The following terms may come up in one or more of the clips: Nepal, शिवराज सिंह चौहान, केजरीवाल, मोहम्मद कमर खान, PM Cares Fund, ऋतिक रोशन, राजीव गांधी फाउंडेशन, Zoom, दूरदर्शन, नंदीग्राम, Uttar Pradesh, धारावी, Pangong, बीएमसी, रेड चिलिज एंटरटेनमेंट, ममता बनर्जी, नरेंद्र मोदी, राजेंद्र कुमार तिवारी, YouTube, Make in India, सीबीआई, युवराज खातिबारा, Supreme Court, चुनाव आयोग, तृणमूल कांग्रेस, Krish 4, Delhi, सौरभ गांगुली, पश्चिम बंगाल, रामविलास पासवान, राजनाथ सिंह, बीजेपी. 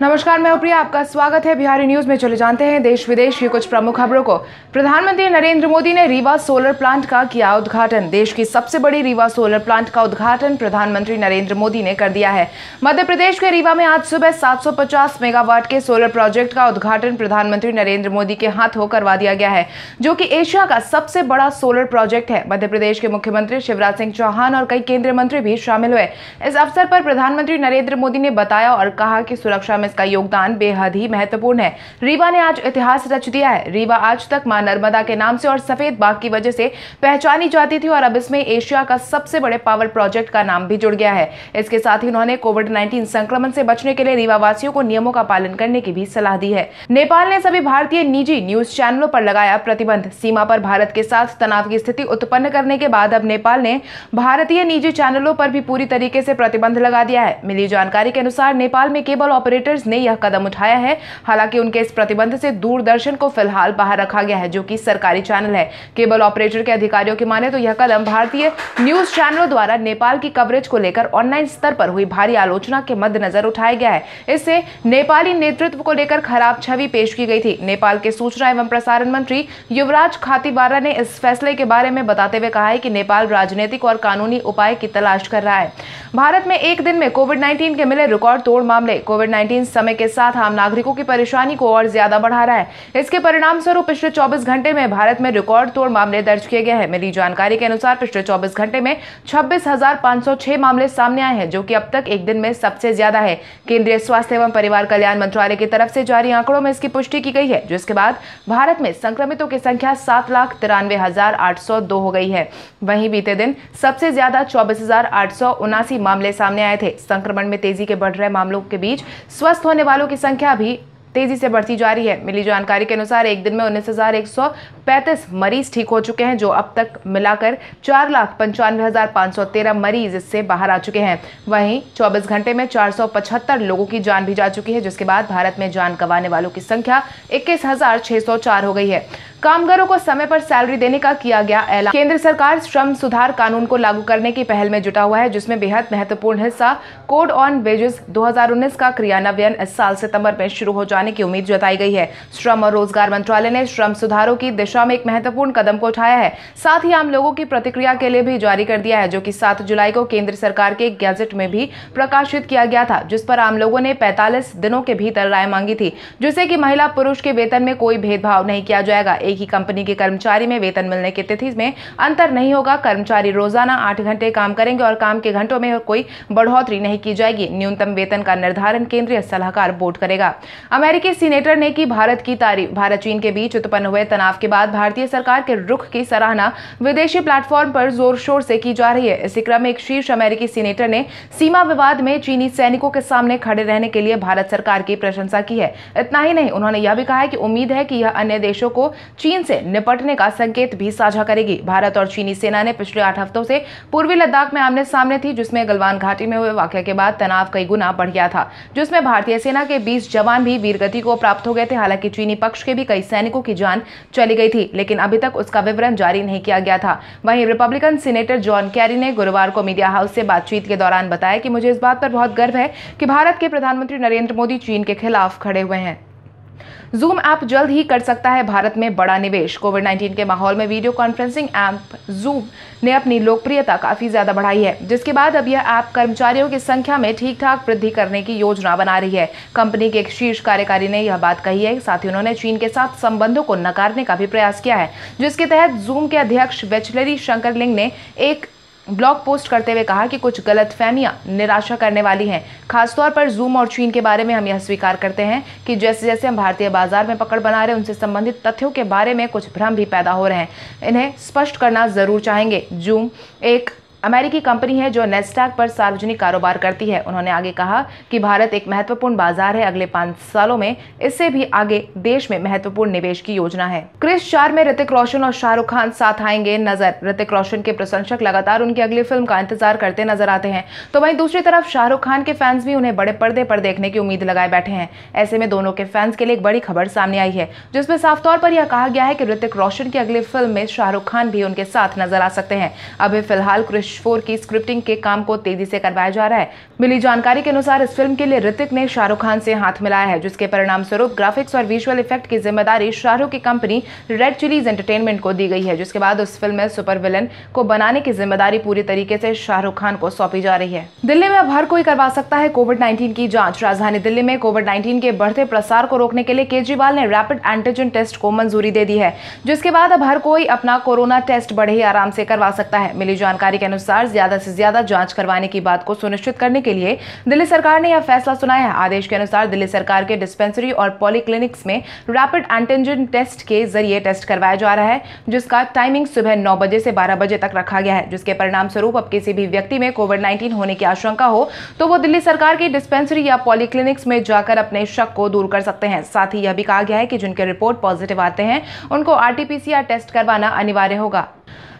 नमस्कार, मैं प्रिया, आपका स्वागत है बिहारी न्यूज में। चले जानते हैं देश विदेश की कुछ प्रमुख खबरों को। प्रधानमंत्री नरेंद्र मोदी ने रीवा सोलर प्लांट का किया उद्घाटन। देश की सबसे बड़ी रीवा सोलर प्लांट का उद्घाटन प्रधानमंत्री नरेंद्र मोदी ने कर दिया है। मध्य प्रदेश के रीवा में आज सुबह 750 मेगावाट के सोलर प्रोजेक्ट का उद्घाटन प्रधानमंत्री नरेंद्र मोदी के हाथों करवा दिया गया है, जो की एशिया का सबसे बड़ा सोलर प्रोजेक्ट है। मध्य प्रदेश के मुख्यमंत्री शिवराज सिंह चौहान और कई केंद्रीय मंत्री भी शामिल हुए। इस अवसर पर प्रधानमंत्री नरेंद्र मोदी ने बताया और कहा की सुरक्षा इसका योगदान बेहद ही महत्वपूर्ण है। रीवा ने आज इतिहास रच दिया है। रीवा आज तक मां नर्मदा के नाम से और सफेद बाग की वजह से पहचानी जाती थी और अब इसमें एशिया का सबसे बड़े पावर प्रोजेक्ट का नाम भी जुड़ गया है। इसके साथ ही उन्होंने कोविड-19 संक्रमण से बचने के लिए रीवा वासियों को नियमों का पालन करने की भी सलाह दी है। नेपाल ने सभी भारतीय निजी न्यूज चैनलों पर लगाया प्रतिबंध। सीमा पर भारत के साथ तनाव की स्थिति उत्पन्न करने के बाद अब नेपाल ने भारतीय निजी चैनलों पर भी पूरी तरीके से प्रतिबंध लगा दिया है। मिली जानकारी के अनुसार नेपाल में केबल ऑपरेटर ने यह कदम उठाया है। हालांकि उनके इस प्रतिबंध से दूरदर्शन को फिलहाल बाहर रखा गया है, जो कि सरकारी चैनल है। केबल ऑपरेटर के अधिकारियों की माने तो यह कदम भारतीय न्यूज चैनलों द्वारा नेपाल की कवरेज को लेकर ऑनलाइन स्तर पर हुई भारी आलोचना के मद्देनजर उठाया गया है। इससे नेपाली नेतृत्व को लेकर खराब छवि पेश की गई थी। नेपाल के सूचना एवं प्रसारण मंत्री युवराज खातिबारा ने इस फैसले के बारे में बताते हुए कहा है कि नेपाल राजनीतिक और कानूनी उपाय की तलाश कर रहा है। भारत में एक दिन में कोविड-19 के मिले रिकॉर्ड तोड़ मामले। कोविड-19 समय के साथ आम नागरिकों की परेशानी को और ज्यादा बढ़ा रहा है। इसके परिणाम स्वरूप पिछले 24 घंटे में भारत में रिकॉर्ड तोड़ मामले दर्ज किए गए हैं। मिली जानकारी के अनुसार पिछले 24 घंटे में 26,506 मामले सामने आए हैं, जो कि अब तक एक दिन में सबसे ज्यादा है। केंद्रीय स्वास्थ्य एवं परिवार कल्याण मंत्रालय की तरफ से जारी आंकड़ों में इसकी पुष्टि की गई है, जिसके बाद भारत में संक्रमितों की संख्या 7,93,802 हो गई है। वहीं बीते दिन सबसे ज्यादा 24,879 मामले सामने आए थे। संक्रमण में तेजी के बढ़ रहे मामलों के बीच स्वस्थ होने वालों की संख्या भी तेजी से बढ़ती जा रही है। मिली जानकारी के अनुसार एक दिन में 19,135 मरीज ठीक हो चुके हैं, जो अब तक मिलाकर 4,95,513 मरीज इससे बाहर आ चुके हैं। वहीं 24 घंटे में 475 लोगों की जान भी जा चुकी है, जिसके बाद भारत में जान गंवाने वालों की संख्या 21,604 हो गई है। कामगारों को समय पर सैलरी देने का किया गया ऐलान। केंद्र सरकार श्रम सुधार कानून को लागू करने की पहल में जुटा हुआ है, जिसमें बेहद महत्वपूर्ण हिस्सा कोड ऑन वेजेस 2019 का क्रियान्वयन इस साल सितंबर में शुरू हो जाने की उम्मीद जताई गई है। श्रम और रोजगार मंत्रालय ने श्रम सुधारों की दिशा में एक महत्वपूर्ण कदम को उठाया है। साथ ही आम लोगों की प्रतिक्रिया के लिए भी जारी कर दिया है, जो कि 7 जुलाई को केंद्र सरकार के गैजेट में भी प्रकाशित किया गया था, जिस पर आम लोगों ने 45 दिनों के भीतर राय मांगी थी, जिससे कि महिला पुरुष के वेतन में कोई भेदभाव नहीं किया जाएगा। एक ही कंपनी के कर्मचारी में वेतन मिलने की तिथि में अंतर नहीं होगा। कर्मचारी रोजाना 8 घंटे काम करेंगे और काम के घंटों में कोई बढ़ोतरी नहीं की जाएगी। न्यूनतम वेतन का निर्धारण केंद्रीय सलाहकार बोर्ड करेगा। अमेरिकी सीनेटर ने की भारत की तारीफ। भारत चीन के बीच उत्पन्न हुए तनाव के बाद भारतीय सरकार के रुख की सराहना विदेशी प्लेटफॉर्म पर जोर शोर से की जा रही है। इसी क्रम में एक शीर्ष अमेरिकी सीनेटर ने सीमा विवाद में चीनी सैनिकों के सामने खड़े रहने के लिए भारत सरकार की प्रशंसा की है। इतना ही नहीं, उन्होंने यह भी कहा है कि उम्मीद है कि यह अन्य देशों को चीन से निपटने का संकेत भी साझा करेगी। भारत और चीनी सेना ने पिछले 8 हफ्तों से पूर्वी लद्दाख में आमने सामने थी, जिसमें गलवान घाटी में हुए वाकये के बाद तनाव कई गुना बढ़ गया था, जिसमें भारतीय सेना के 20 जवान भी वीरगति को प्राप्त हो गए थे। हालांकि चीनी पक्ष के भी कई सैनिकों की जान चली गई थी, लेकिन अभी तक उसका विवरण जारी नहीं किया गया था। वहीं रिपब्लिकन सीनेटर जॉन कैरी ने गुरुवार को मीडिया हाउस से बातचीत के दौरान बताया कि मुझे इस बात पर बहुत गर्व है कि भारत के प्रधानमंत्री नरेंद्र मोदी चीन के खिलाफ खड़े हुए हैं। Zoom ऐप जल्द ही कर सकता है भारत में बड़ा निवेश। कोविड-19 के माहौल में वीडियो कॉन्फ्रेंसिंग ऐप Zoom ने अपनी लोकप्रियता काफी ज्यादा बढ़ाई है, जिसके बाद अब यह ऐप कर्मचारियों की संख्या में ठीक ठाक वृद्धि करने की योजना बना रही है। कंपनी के एक शीर्ष कार्यकारी ने यह बात कही है। साथ ही उन्होंने चीन के साथ संबंधों को नकारने का भी प्रयास किया है, जिसके तहत Zoom के अध्यक्ष बेचलरी शंकर लिंग ने एक ब्लॉग पोस्ट करते हुए कहा कि कुछ गलतफहमियां निराशा करने वाली हैं। खासतौर पर Zoom और चीन के बारे में हम यह स्वीकार करते हैं कि जैसे जैसे हम भारतीय बाजार में पकड़ बना रहे हैं, उनसे संबंधित तथ्यों के बारे में कुछ भ्रम भी पैदा हो रहे हैं। इन्हें स्पष्ट करना जरूर चाहेंगे। Zoom एक अमेरिकी कंपनी है जो नेस्टैक पर सार्वजनिक कारोबार करती है। उन्होंने आगे कहा कि भारत एक महत्वपूर्ण बाजार है। अगले 5 सालों में इससे भी आगे देश में महत्वपूर्ण निवेश की योजना है। क्रिश 4 में ऋतिक रोशन और शाहरुख खान साथ आएंगे नजर। ऋतिक रोशन के प्रशंसक लगातार उनकी अगली फिल्म का इंतजार करते नजर आते हैं, तो वहीं दूसरी तरफ शाहरुख खान के फैंस भी उन्हें बड़े पर्दे पर देखने की उम्मीद लगाए बैठे हैं। ऐसे में दोनों के फैंस के लिए एक बड़ी खबर सामने आई है, जिसमें साफ तौर पर यह कहा गया है कि ऋतिक रोशन की अगली फिल्म में शाहरुख खान भी उनके साथ नजर आ सकते हैं। अभी फिलहाल क्रिश क्रिश फोर की स्क्रिप्टिंग के काम को तेजी से करवाया जा रहा है। मिली जानकारी के अनुसार इस फिल्म के लिए ऋतिक ने शाहरुख खान से हाथ मिलाया है, जिसके परिणाम स्वरूप ग्राफिक्स और विजुअल इफेक्ट की जिम्मेदारी शाहरुख की कंपनी रेड चिलिज एंटरटेनमेंट को दी गई है, जिसके बाद उस फिल्म में सुपर विलन को बनाने की जिम्मेदारी पूरी तरीके से शाहरुख खान को सौंपी जा रही है। दिल्ली में अब हर कोई करवा सकता है कोविड-19 की जाँच। राजधानी दिल्ली में कोविड-19 के बढ़ते प्रसार को रोकने के लिए केजरीवाल ने रैपिड एंटीजन टेस्ट को मंजूरी दे दी है, जिसके बाद अब हर कोई अपना कोरोना टेस्ट बड़े ही आराम से करवा सकता है। मिली जानकारी के अनुसार ज्यादा से ज्यादा जांच करवाने की बात को सुनिश्चित करने के लिए दिल्ली सरकार ने यह फैसला सुनाया है। आदेश के अनुसार दिल्ली सरकार के डिस्पेंसरी और पॉलीक्लिनिक्स में रैपिड एंटीजन टेस्ट के जरिए टेस्ट करवाया जा रहा है, जिसका टाइमिंग सुबह 9 बजे से 12 बजे तक रखा गया है, जिसके परिणाम स्वरूप अब किसी भी व्यक्ति में कोविड-19 होने की आशंका हो तो वो दिल्ली सरकार की डिस्पेंसरी या पॉलीक्लिनिक्स में जाकर अपने शक को दूर कर सकते हैं। साथ ही यह भी कहा गया है कि जिनके रिपोर्ट पॉजिटिव आते हैं उनको आरटीपीसीआर टेस्ट करवाना अनिवार्य होगा।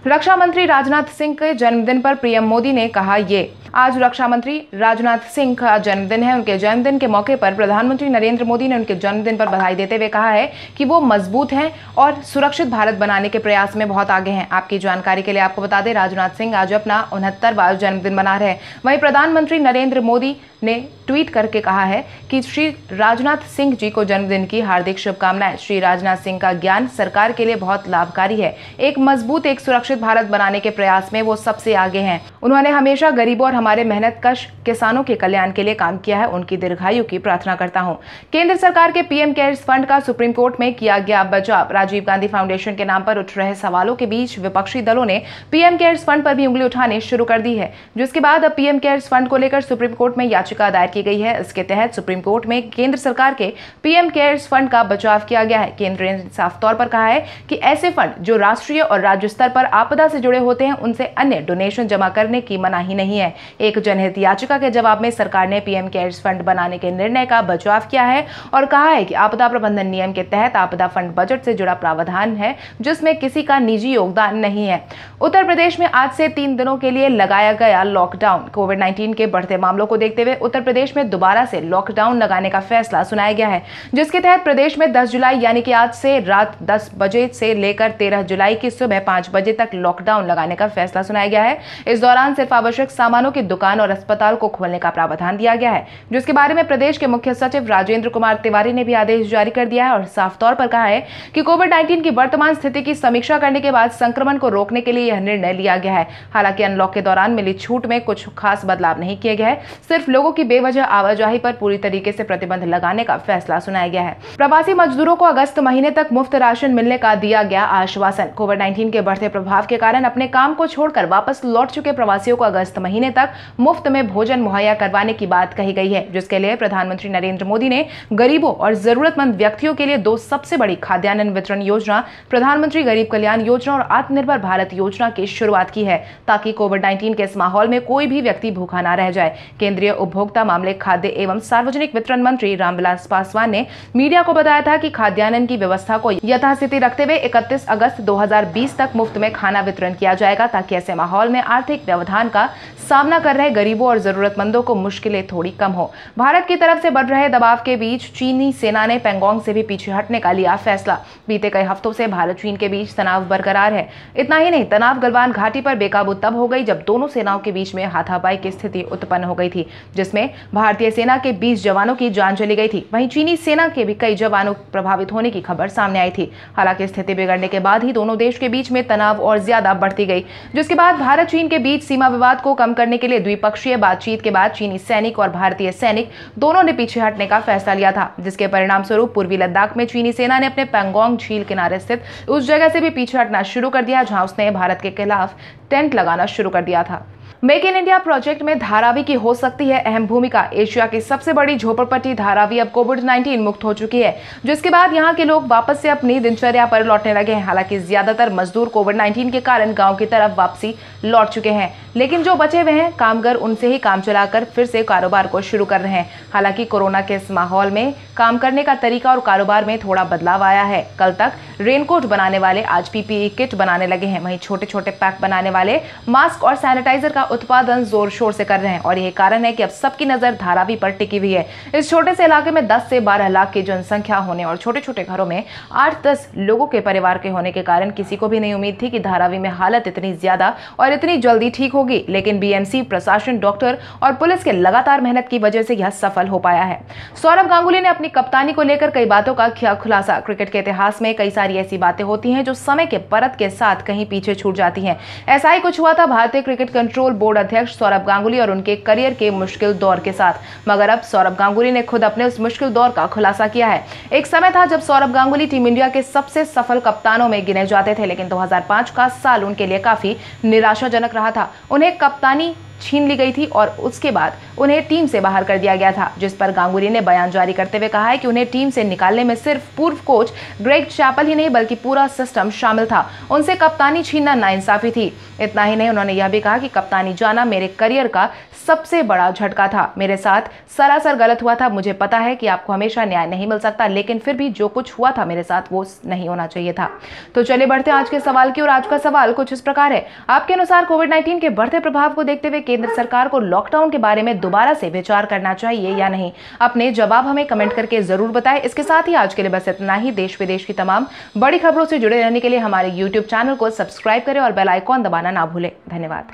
रक्षा मंत्री राजनाथ सिंह के जन्मदिन पर पीएम मोदी ने कहा, ये आज रक्षा मंत्री राजनाथ सिंह का जन्मदिन है। उनके जन्मदिन के मौके पर प्रधानमंत्री नरेंद्र मोदी ने उनके जन्मदिन पर बधाई देते हुए कहा है कि वो मजबूत हैं और सुरक्षित भारत बनाने के प्रयास में बहुत आगे हैं। आपकी जानकारी के लिए आपको बता दें, राजनाथ सिंह आज अपना 69वां जन्मदिन मना रहे हैं। वहीं प्रधानमंत्री नरेंद्र मोदी ने ट्वीट करके कहा है कि श्री राजनाथ सिंह जी को जन्मदिन की हार्दिक शुभकामनाएं। श्री राजनाथ सिंह का ज्ञान सरकार के लिए बहुत लाभकारी है। एक मजबूत, एक सुरक्षित भारत बनाने के प्रयास में वो सबसे आगे हैं। उन्होंने हमेशा गरीबों और हमारे मेहनतकश किसानों के कल्याण के लिए काम किया है। उनकी दीर्घायु की प्रार्थना करता हूं। केंद्र सरकार के पीएम केयर्स फंड का सुप्रीम कोर्ट में किया गया बचाव। राजीव गांधी फाउंडेशन के नाम पर उठ रहे सवालों के बीच विपक्षी दलों ने पीएम केयर्स फंड पर भी उंगली उठाने शुरू कर दी है, जिसके बाद अब पीएम केयर्स फंड को लेकर सुप्रीम कोर्ट में याचिका दायर की गई है। इसके तहत सुप्रीम कोर्ट में केंद्र सरकार के पीएम केयर्स फंड का बचाव किया गया है। केंद्र ने साफ तौर पर कहा है कि ऐसे फंड जो राष्ट्रीय और राज्य स्तर पर आपदा से जुड़े होते हैं, उनसे अन्य डोनेशन जमा करने की मनाही नहीं है। एक जनहित याचिका के जवाब में सरकार ने पीएम केयर्स फंड बनाने के निर्णय का बचाव किया है और कहा है कि आपदा प्रबंधन नियम के तहत आपदा फंड बजट से जुड़ा प्रावधान है, जिसमें किसी का निजी योगदान नहीं है। उत्तर प्रदेश में आज से 3 दिनों के लिए लगाया गया लॉकडाउन। कोविड-19 के बढ़ते मामलों को देखते हुए उत्तर प्रदेश में दोबारा से लॉकडाउन लगाने का फैसला सुनाया गया है, जिसके तहत प्रदेश में 10 जुलाई यानी कि आज से रात 10 बजे से लेकर 13 जुलाई की सुबह 5 बजे तक लॉकडाउन लगाने का फैसला सुनाया गया है। इस दौरान सिर्फ आवश्यक सामानों की दुकान और अस्पताल को खोलने का प्रावधान दिया गया है, जिसके बारे में प्रदेश के मुख्य सचिव राजेंद्र कुमार तिवारी ने भी आदेश जारी कर दिया है और साफ तौर पर कहा है कि कोविड-19 की वर्तमान स्थिति की समीक्षा करने के बाद संक्रमण को रोकने के लिए यह निर्णय लिया गया है। हालांकि अनलॉक के दौरान मिली छूट में कुछ खास बदलाव नहीं किए गए हैं, सिर्फ लोगों की बेवजह आवाजाही पर पूरी तरीके से प्रतिबंध लगाने का फैसला सुनाया गया है। प्रवासी मजदूरों को अगस्त महीने तक मुफ्त राशन मिलने का दिया गया आश्वासन। कोविड-19 के बढ़ते प्रभाव के कारण अपने काम को छोड़कर वापस लौट चुके प्रवासियों को अगस्त महीने तक मुफ्त में भोजन मुहैया करवाने की बात कही गई है, जिसके लिए प्रधानमंत्री नरेंद्र मोदी ने गरीबों और जरूरतमंद व्यक्तियों के लिए 2 सबसे बड़ी खाद्यान्न वितरण योजना, प्रधानमंत्री गरीब कल्याण योजना और आत्मनिर्भर भारत योजना की शुरुआत की है, ताकि कोविड-19 के इस माहौल में कोई भी व्यक्ति भूखा न रह जाए। केंद्रीय उपभोक्ता मामले, खाद्य एवं सार्वजनिक वितरण मंत्री रामविलास पासवान ने मीडिया को बताया था कि खाद्यान्न की व्यवस्था को यथास्थिति रखते हुए 31 अगस्त 2020 तक मुफ्त में खाना वितरण किया जाएगा, ताकि ऐसे माहौल में आर्थिक व्यवधान का सामना कर रहे गरीबों और जरूरतमंदों को मुश्किलें थोड़ी कम हो। भारत की तरफ से बढ़ रहे दबाव के बीच चीनी सेना ने पैंगोंग से भी पीछे हटने का लिया फैसला। बीते कई हफ्तों से भारत चीन के बीच तनाव बरकरार है। इतना ही नहीं, तनाव गलवान घाटी पर बेकाबू तब हो गई जब दोनों सेनाओं के बीच में हाथापाई की स्थिति उत्पन्न हो गई थी, जिसमें भारतीय सेना के 20 जवानों की जान चली गई थी। वहीं चीनी सेना के भी कई जवानों प्रभावित होने की खबर सामने आई थी। हालांकि स्थिति बिगड़ने के बाद ही दोनों देश के बीच में तनाव और ज्यादा बढ़ती गई, जिसके बाद भारत चीन के बीच सीमा विवाद को कम करने के लिए द्विपक्षीय बातचीत के बाद चीनी सैनिक और भारतीय सैनिक दोनों ने पीछे हटने का फैसला लिया था, जिसके परिणाम स्वरूप पूर्वी लद्दाख में चीनी सेना ने अपने पैंगोंग झील किनारे स्थित उस जगह से भी पीछे हटना शुरू कर दिया जहां उसने भारत के खिलाफ टेंट लगाना शुरू कर दिया था। मेक इन इंडिया प्रोजेक्ट में धारावी की हो सकती है अहम भूमिका। एशिया की सबसे बड़ी झोपड़पट्टी धारावी अब कोविड-19 मुक्त हो चुकी है, जिसके बाद यहां के लोग वापस से अपनी दिनचर्या पर लौटने लगे हैं। हालांकि ज्यादातर मजदूर कोविड-19 के कारण गांव की तरफ वापसी लौट चुके हैं, लेकिन जो बचे हुए हैं कामगार उनसे ही काम चलाकर फिर से कारोबार को शुरू कर रहे हैं। हालांकि कोरोना के इस माहौल में काम करने का तरीका और कारोबार में थोड़ा बदलाव आया है। कल तक रेनकोट बनाने वाले आज पीपीई किट बनाने लगे हैं। वहीं छोटे छोटे पैक बनाने वाले मास्क और सैनिटाइजर का उत्पादन जोर शोर से कर रहे हैं और यही कारण है कि अब सबकी नजर धारावी पर टिकी हुई है। इस छोटे से इलाके में 10 से 12 लाख की जनसंख्या होने और छोटे छोटे घरों में 8-10 लोगों के परिवार के होने के कारण किसी को भी नहीं उम्मीद थी कि धारावी में हालत इतनी ज्यादा और इतनी जल्दी ठीक होगी, लेकिन बीएमसी, प्रशासन, डॉक्टर और पुलिस के लगातार मेहनत की वजह से यह सफल हो पाया है। सौरभ गांगुली ने अपनी कप्तानी को लेकर कई बातों का खुलासा। क्रिकेट के इतिहास में कई सारी ऐसी बातें होती हैं जो समय के परत के साथ कहीं पीछे छूट जाती हैं। ऐसा ही कुछ हुआ था भारतीय क्रिकेट कंट्रोल बोर्ड अध्यक्ष सौरभ गांगुली और उनके करियर के मुश्किल दौर के साथ, मगर अब सौरभ गांगुली ने खुद अपने उस मुश्किल दौर का खुलासा किया है। एक समय था जब सौरभ गांगुली टीम इंडिया के सबसे सफल कप्तानों में गिने जाते थे, लेकिन 2005 का साल उनके लिए काफी निराशाजनक रहा था। उन्हें कप्तानी छीन ली गई थी और उसके बाद उन्हें टीम से बाहर कर दिया गया था, जिस पर गांगुली ने बयान जारी करते हुए कहा है कि उन्हें टीम से निकालने में सिर्फ पूर्व कोच ग्रेग चैपल ही नहीं बल्कि पूरा सिस्टम शामिल था। उनसे कप्तानी छीनना नाइंसाफी थी। इतना ही नहीं, उन्होंने यह भी कहा कि कप्तानी जाना मेरे करियर का सबसे बड़ा झटका था, मेरे साथ सरासर गलत हुआ था। मुझे पता है कि आपको हमेशा न्याय नहीं मिल सकता, लेकिन फिर भी जो कुछ हुआ था मेरे साथ वो नहीं होना चाहिए था। तो चलिए बढ़ते हैं आज के सवाल की ओर। आज का सवाल कुछ इस प्रकार है, आपके अनुसार कोविड-19 के बढ़ते प्रभाव को देखते हुए केंद्र सरकार को लॉकडाउन के बारे में दोबारा से विचार करना चाहिए या नहीं? अपने जवाब हमें कमेंट करके जरूर बताएं। इसके साथ ही आज के लिए बस इतना ही। देश विदेश की तमाम बड़ी खबरों से जुड़े रहने के लिए हमारे YouTube चैनल को सब्सक्राइब करें और बेल आइकॉन दबाना ना भूलें। धन्यवाद।